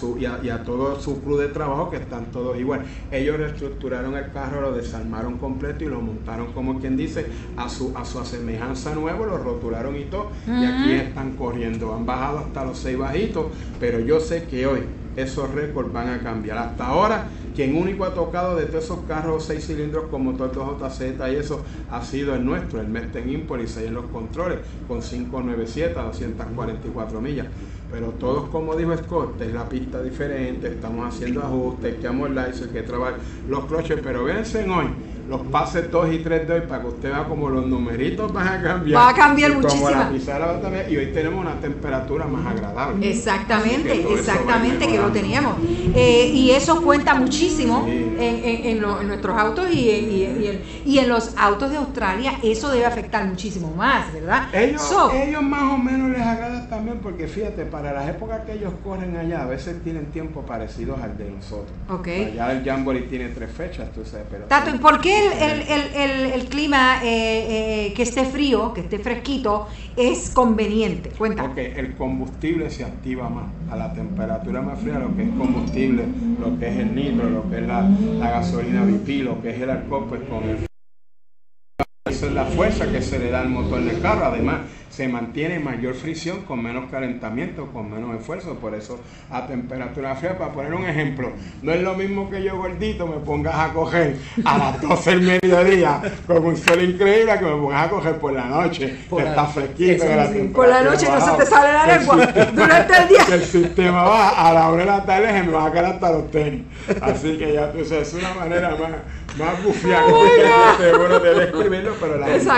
todo su club de trabajo, que están todos igual. Ellos reestructuraron el carro, lo desarmaron completo y lo montaron, como quien dice, a su semejanza nueva, lo roturaron y todo. Y aquí están corriendo. Han bajado hasta los 6 bajitos, pero yo sé que hoy esos récords van a cambiar. Hasta ahora, quien único ha tocado de todos esos carros 6 cilindros con motor 2JZ y eso ha sido el nuestro, el Mech-Tech Import, y en los controles con 597 a 244 millas. Pero todos, como dijo Scott, es la pista diferente, estamos haciendo ajustes, echamos el license, que trabajar los cloches, pero véanse hoy los pases 2 y 3 de hoy para que usted vea como los numeritos van a cambiar. Va a cambiar muchísimo. Y hoy tenemos una temperatura más agradable. Exactamente, que lo teníamos. Y eso cuenta muchísimo en nuestros autos y en los autos de Australia. Eso debe afectar muchísimo más, ¿verdad? Ellos más o menos les agrada también, porque fíjate, para las épocas que ellos corren allá, a veces tienen tiempos parecidos al de nosotros. Allá el Jamboree tiene 3 fechas, tú sabes. Pero Tato, ¿y por qué el clima que esté frío, que esté fresquito, es conveniente? Cuéntame. Porque el combustible se activa más a la temperatura más fría, lo que es combustible, lo que es el nitro, lo que es la gasolina BP, lo que es el alcohol, pues con el esa es la fuerza que se le da al motor del carro. Además, se mantiene mayor fricción con menos calentamiento, con menos esfuerzo, por eso a temperatura fría. Para poner un ejemplo, no es lo mismo que yo gordito me pongas a coger a las 12 del mediodía con un sol increíble que me pongas a coger por la noche, que está fresquito, que la temperatura por la noche baja, no se te sale la lengua durante el día, que el sistema baja, a la hora de la tarde se me va a caer hasta los tenis, así que ya tú sabes, es una manera más bufiada que bueno debe escribirlo, pero la gente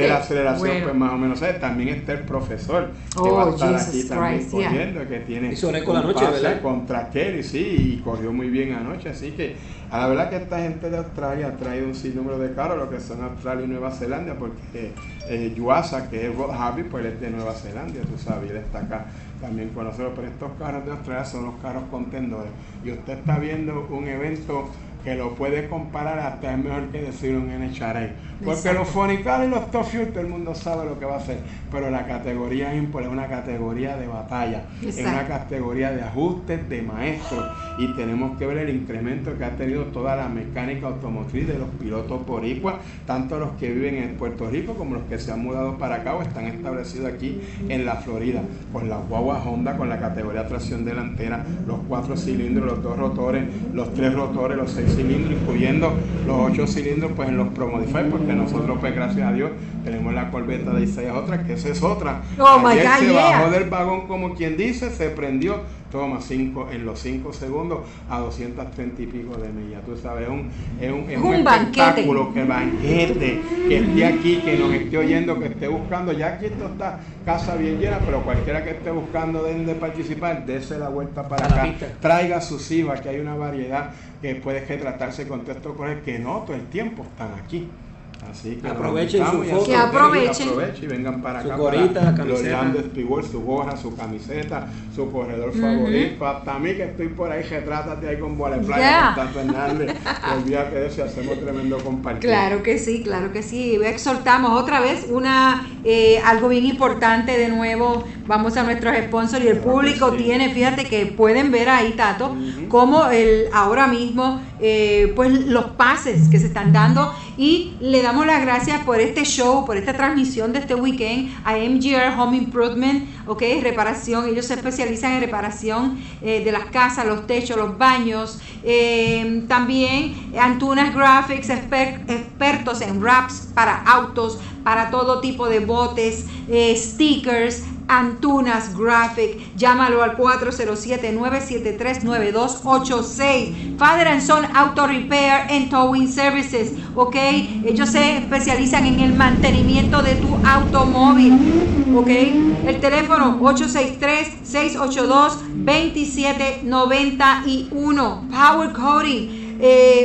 de la aceleración, bueno, pues más o menos es. También está el profesor que va a estar aquí también corriendo, que tiene un pase contra Kelly, sí, y corrió muy bien anoche, así que a la verdad que esta gente de Australia ha traído un sinnúmero de carros, lo que son Australia y Nueva Zelanda, porque Yuasa, que es Rod Harvey, pues él es de Nueva Zelanda, tú sabes, él está acá también con nosotros, pero estos carros de Australia son los carros contendores, y usted está viendo un evento que lo puede comparar, hasta es mejor que decir un NHRA, porque los Fonical y los Top Fuel todo el mundo sabe lo que va a hacer, pero la categoría Import es una categoría de batalla, es una categoría de ajustes, de maestros, y tenemos que ver el incremento que ha tenido toda la mecánica automotriz de los pilotos boricuas, tanto los que viven en Puerto Rico como los que se han mudado para acá o están establecidos aquí en la Florida, con las guaguas Honda, con la categoría tracción delantera, los 4 cilindros, los 2 rotores, los 3 rotores, los 6 cilindros, incluyendo los 8 cilindros, pues en los ProModify, porque nosotros, pues gracias a Dios, tenemos la corbeta de Isaias, otra, que esa es otra. Oh, ayer God, se bajó del vagón, como quien dice, se prendió, toma, 5 en los 5 segundos a 230 y pico de millas. Tú sabes, es un espectáculo, que banquete, que esté aquí, que nos esté oyendo, que esté buscando. Ya aquí esto está casa bien llena, pero cualquiera que esté buscando de participar, dése la vuelta para acá, traiga su IVA, que hay una variedad que puede que tratarse con texto correcto, que no todo el tiempo están aquí. Así que aprovechen su foto, que aprovechen y vengan para acá, gorrita, para Orlando Speed World, su gorra, su camiseta, su corredor favorito, hasta a mí que estoy por ahí, retrátate ahí con Bola de Playa, con Tato Hernández, olvídate de eso, hacemos tremendo compartir. Claro que sí, claro que sí. Exhortamos otra vez algo bien importante, de nuevo vamos a nuestros sponsors, y el público tiene, fíjate que pueden ver ahí, Tato, como ahora mismo pues los pases que se están dando, y le damos las gracias por este show, por esta transmisión de este weekend a MGR Home Improvement, reparación, ellos se especializan en reparación de las casas, los techos, los baños, también Antunas Graphics, expertos en wraps para autos, para todo tipo de botes, stickers, Antunas Graphic, llámalo al 407-973-9286. Father and Son Auto Repair and Towing Services, ellos se especializan en el mantenimiento de tu automóvil, el teléfono 863-682-2791. Power Coating,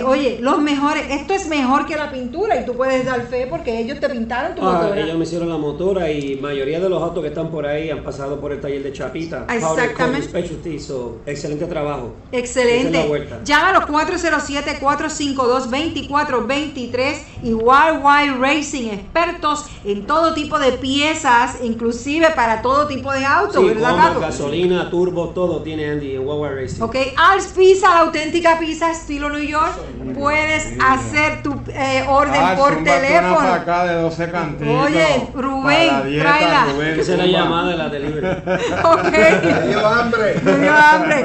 oye, los mejores, esto es mejor que la pintura, y tú puedes dar fe porque ellos te pintaron tu motora. Ellos me hicieron la motora, y mayoría de los autos que están por ahí han pasado por el taller de Chapita. Exactamente. So, excelente trabajo. Excelente. Llama a los 407-452-2423, y Wild Wild Racing, expertos en todo tipo de piezas, inclusive para todo tipo de autos, ¿verdad? Gasolina, turbo, todo tiene Andy en Wild Wild Racing. Al's Pizza, la auténtica pizza estilo New York, puedes hacer tu orden por teléfono. Acá de 12 cantitos. Oye, Rubén, tráela. Esa es la llamada de la delivery. Me dio hambre.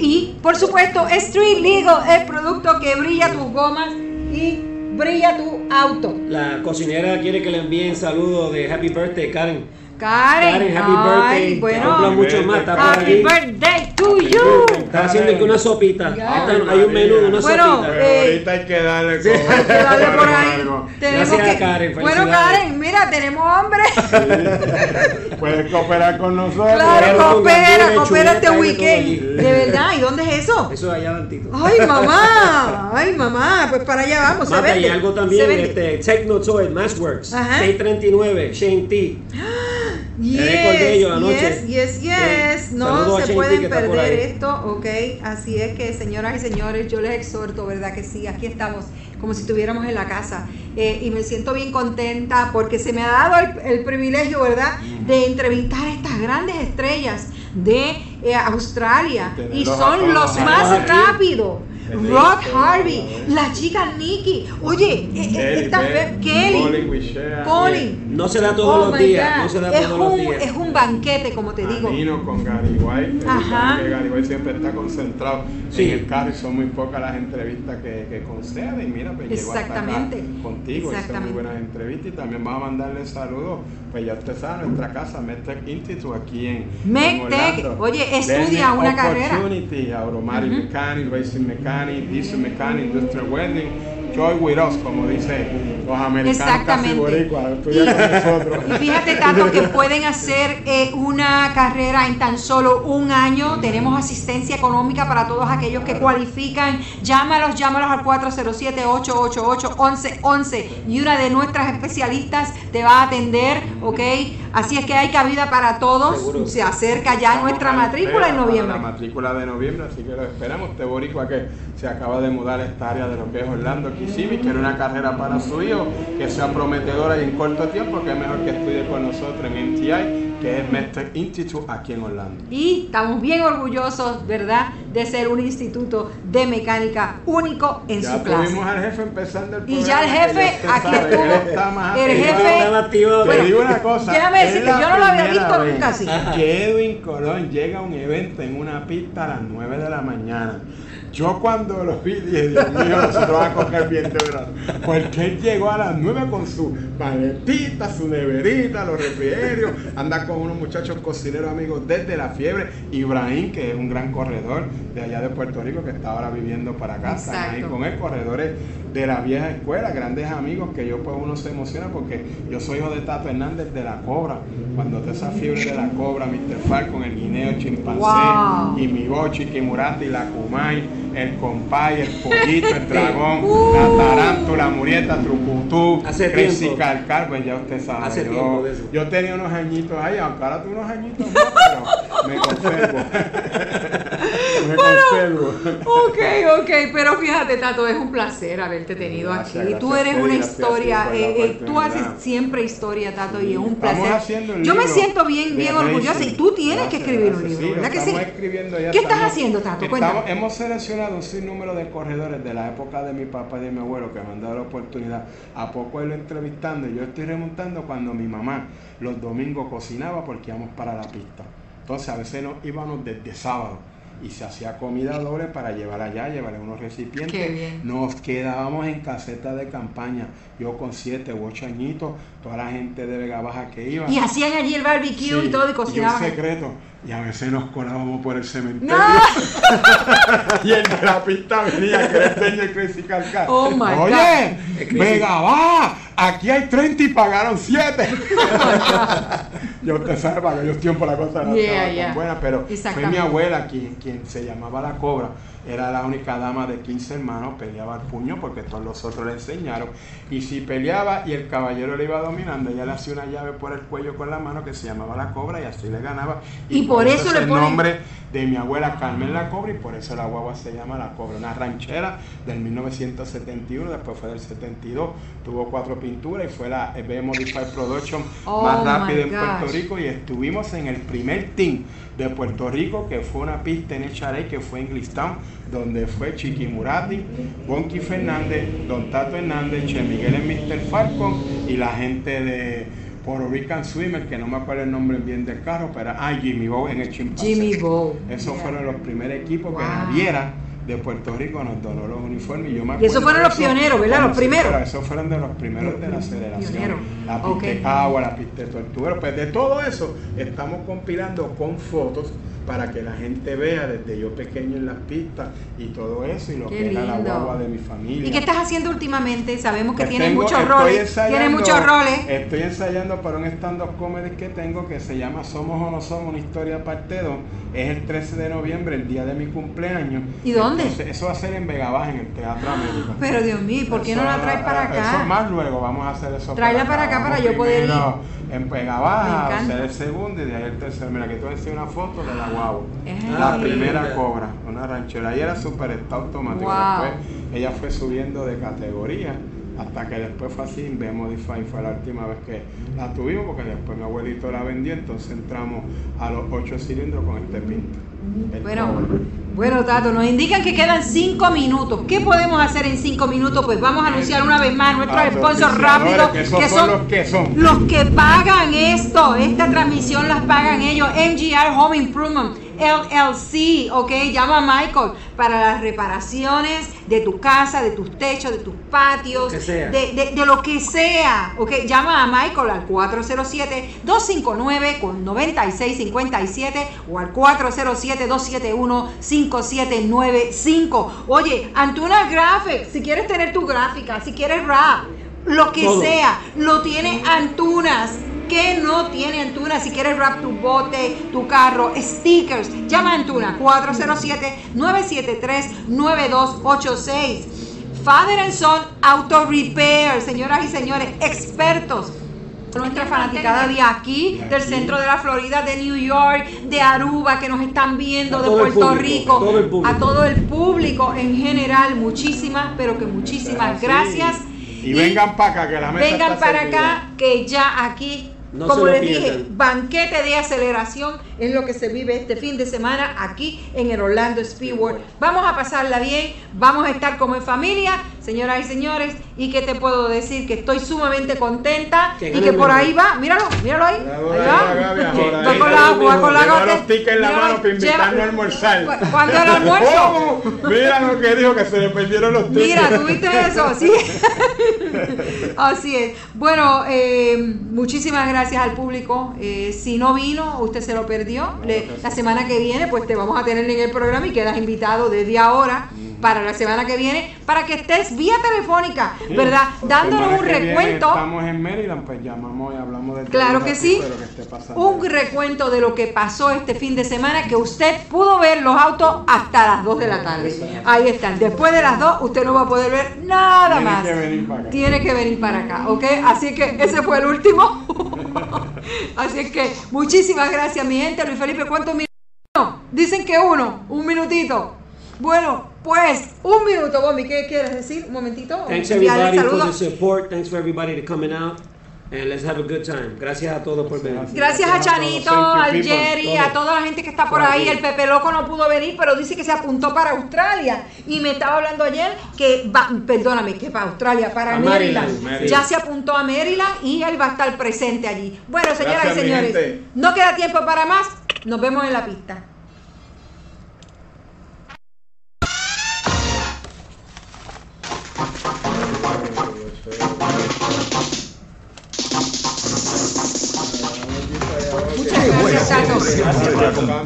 Y por supuesto, Street Legal, el producto que brilla tus gomas y brilla tu auto. La cocinera quiere que le envíen saludos de Happy Birthday, Karen, happy birthday. Bueno, mucho más. Happy birthday to you. Está haciendo una sopita. Hay un menú de una sopita. Ahorita hay que darle. Por ahí. Tenemos que. Karen, bueno, Karen, mira, tenemos hambre. Sí. Puedes cooperar con nosotros. Claro, coopera este weekend. De verdad, ¿y dónde es eso? Eso es allá adelantito. Ay, mamá, pues para allá vamos. Y algo también, Techno Toy, Mazvix, 639, Shane T. Yes. No se pueden perder esto, así es que, señoras y señores, yo les exhorto, ¿verdad que sí? Aquí estamos como si estuviéramos en la casa, y me siento bien contenta porque se me ha dado el privilegio, ¿verdad?, de entrevistar a estas grandes estrellas de Australia, y son los más rápidos. Rod Harvey, la chica Nikki, oye, esta Kelly, Colin Wichell, no se da todos los días, es un banquete, como te digo. Vino con Gary White, Gary White siempre está concentrado en el carro y son muy pocas las entrevistas que concede, y mira, pues llegó hasta acá contigo, hizo muy buenas entrevistas, y también vamos a mandarle saludos, pues ya usted sabe, a nuestra casa, Mech-Tech Institute, aquí en Orlando. Oye, estudia una carrera. Automatic Mechanic, Racing Mechanic, Diesel Mechanic, Industrial Welding, Joy With Us, como dicen los americanos casi boricuas, estudia con nosotros. Y fíjate, Tato, que pueden hacer una carrera en tan solo un año. Tenemos asistencia económica para todos aquellos que cualifican. Llámalos al 407-888-1111 y una de nuestras especialistas te va a atender, ¿ok? Así es que hay cabida para todos. Seguro. Se acerca ya nuestra matrícula en noviembre. La matrícula de noviembre, así que lo esperamos. Este boricua que se acaba de mudar a esta área de lo que es Orlando, Kissimmee, quiere una carrera para su hijo que sea prometedora y en corto tiempo, que es mejor que estudie con nosotros en MTI, que es Mech-Tech Institute aquí en Orlando. Y estamos bien orgullosos, ¿verdad?, de ser un instituto de mecánica único en su clase. Ya tuvimos al jefe empezando el programa. Y ya el jefe, aquí estuvo. El jefe, te digo una cosa. Déjame decirte, yo no lo había visto nunca así. Que Edwin Colón llega a un evento en una pista a las 9 de la mañana. Yo cuando lo vi dije, Dios mío, nosotros vamos a coger bien de verano. Porque él llegó a las 9 con su maletita, su neverita, los refrigerios, anda con unos muchachos cocineros amigos desde La Fiebre, Ibrahim, que es un gran corredor de allá de Puerto Rico, que está ahora viviendo para acá, están ahí con él, corredores de la vieja escuela, grandes amigos que yo, pues uno se emociona porque yo soy hijo de Tato Hernández de la Cobra, cuando te esa fiebre de la Cobra, Mr. Falcon, el guineo chimpancé, y Migochi, Kimurati, y la Kumai, el compay, el pollito, el dragón, la tarántula, murieta, trucutú, Crazy Calcar, pues ya usted sabe. Hace yo tenía unos añitos ahí, aunque ahora tú unos añitos más, pero me conservo. Ok, pero fíjate, Tato, es un placer haberte tenido aquí. Tú eres una historia, tú haces siempre historia, Tato, y es un placer. Yo me siento bien orgullosa, y tú tienes que escribir un libro, ¿verdad que sí? ¿Qué estás haciendo, Tato? Hemos seleccionado un sinnúmero de corredores de la época de mi papá y de mi abuelo que me han dado la oportunidad. A poco él lo entrevistando, y yo estoy remontando cuando mi mamá los domingos cocinaba porque íbamos para la pista. Entonces a veces nos íbamos desde sábado y se hacía comida doble para llevar allá, llevarle unos recipientes. Nos quedábamos en caseta de campaña, yo con 7 u 8 añitos, toda la gente de Vega Baja que iba. Y hacían allí el barbecue y todo, y cocinaban. Y un secreto, y a veces nos colábamos por el cementerio. Y el de la pista venía, que era el dueño de Crazy Calcar. Oh my God. Oye, Vega Baja, aquí hay 30 y pagaron 7. Yo te sabe, para aquellos tiempos la cosa no estaba tan buena, pero fue mi abuela quien se llamaba La Cobra, era la única dama de 15 hermanos, peleaba al puño porque todos los otros le enseñaron, y si peleaba y el caballero le iba dominando, ella le hacía una llave por el cuello con la mano que se llamaba La Cobra, y así le ganaba, y por eso le ponen el nombre de mi abuela Carmen La Cobra, y por eso la guagua se llama La Cobra, una ranchera del 1971, después fue del 72, tuvo 4 pinturas y fue la B Modified Production más rápida en Puerto Rico, y estuvimos en el primer team de Puerto Rico, que fue una pista en el Charey, que fue en Englishtown, donde fue Chiqui Murati, Bonqui Fernández, Don Tato Hernández, Che Miguel en Mr. Falcon, y la gente de Puerto Rican Swimmer, que no me acuerdo el nombre bien del carro, pero Jimmy Bow en el chimpancé. Jimmy Bow. Esos fueron los primeros equipos que naviera de Puerto Rico, nos donó los uniformes. Y yo me acuerdo, y esos fueron los pioneros, ¿verdad? Los primeros. Esos fueron de los primeros de la aceleración. Pionero. La pista de Cagua, la pista de Tortuguero. Pues de todo eso estamos compilando con fotos para que la gente vea desde yo pequeño en las pistas y todo eso, y lo que era la guagua de mi familia. ¿Y qué estás haciendo últimamente? Sabemos que tienes muchos roles. Tienes muchos roles. Estoy ensayando para un stand-up comedy que tengo que se llama Somos o No Somos, una historia parte 2. Es el 13 de noviembre, el día de mi cumpleaños. ¿Y dónde? Entonces, eso va a ser en Vega Baja, en el Teatro América. Pero Dios mío, ¿por qué no la traes para acá? Eso más luego, vamos a hacer eso. Tráela para acá para yo poder ir. En Vega Baja, va a ser el segundo y de ahí el tercero. Mira, que tú haces una foto de la guau, la primera Cobra, una ranchera, y era super está automático. Después ella fue subiendo de categoría hasta que después fue así, Inve Modify fue la última vez que la tuvimos, porque después mi abuelito la vendió, entonces entramos a los 8 cilindros con este pinto. Bueno, Tato, nos indican que quedan 5 minutos. ¿Qué podemos hacer en 5 minutos? Pues vamos a anunciar una vez más nuestros sponsors rápidos, que son los que son. Los que pagan esto, esta transmisión las pagan ellos. MGR Home Improvement, LLC, ok, llama a Michael para las reparaciones de tu casa, de tus techos, de tus patios, de lo que sea, ok, llama a Michael al 407-259-9657 o al 407-271-5795. Oye, Antuna Graphics, si quieres tener tu gráfica, si quieres rap, lo que sea, lo tiene Antunas. Que no tiene Antuna, si quieres wrap tu bote, tu carro, stickers, llama a Antuna, 407-973-9286. Father and Son Auto Repair, señoras y señores, expertos. Nuestra fanaticada de aquí, del centro de la Florida, de New York, de Aruba, que nos están viendo, de Puerto Rico, a todo el público en general, muchísimas, pero que muchísimas gracias. Y vengan para acá, que la mesa vengan para acá, que ya aquí, no, como les dije, banquete de aceleración es lo que se vive este fin de semana aquí en el Orlando Speed World. Vamos a pasarla bien, vamos a estar como en familia, señoras y señores, y que te puedo decir que estoy sumamente contenta y que por ahí va, míralo ahí, va con la agua, con la gota, los tickets en la mano para invitarnos a almorzar. ¿Cuándo el almuerzo? Mira lo que dijo, que se le perdieron los tickets. Mira, ¿tuviste eso? Sí. Así es. Bueno, muchísimas gracias al público. Si no vino, usted se lo perdió. La semana que viene, pues te vamos a tener en el programa y quedas invitado desde ahora para la semana que viene, para que estés vía telefónica, ¿verdad? Dándonos un recuento. Estamos en Maryland, pues llamamos y hablamos del claro que sí. Un recuento de lo que pasó este fin de semana, que usted pudo ver los autos hasta las 2 de la tarde. Ahí están. Después de las 2, usted no va a poder ver nada más. Tiene que venir para acá, ¿ok? Así que ese fue el último. Así es que muchísimas gracias, mi gente. Luis Felipe, ¿cuántos minutos? Dicen que un minutito. Bueno, pues, un minuto, Bobby, ¿qué quieres decir? Un momentito. Thanks everybody for the support. Thanks for everybody to coming out. And let's have a good time. Gracias a todos por venir. Gracias a Chanito, al Jerry, a toda la gente que está por ahí. El Pepe Loco no pudo venir, pero dice que se apuntó para Australia. Y me estaba hablando ayer que va, perdóname, que para Australia, para Maryland. Ya se apuntó a Maryland y él va a estar presente allí. Bueno, señoras y señores, no queda tiempo para más. Nos vemos en la pista.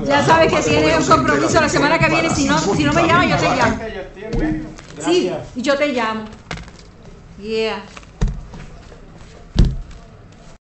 Ya sabes que tiene un compromiso la semana que viene. Si no me llama, yo te llamo. Sí, yo te llamo. Yeah.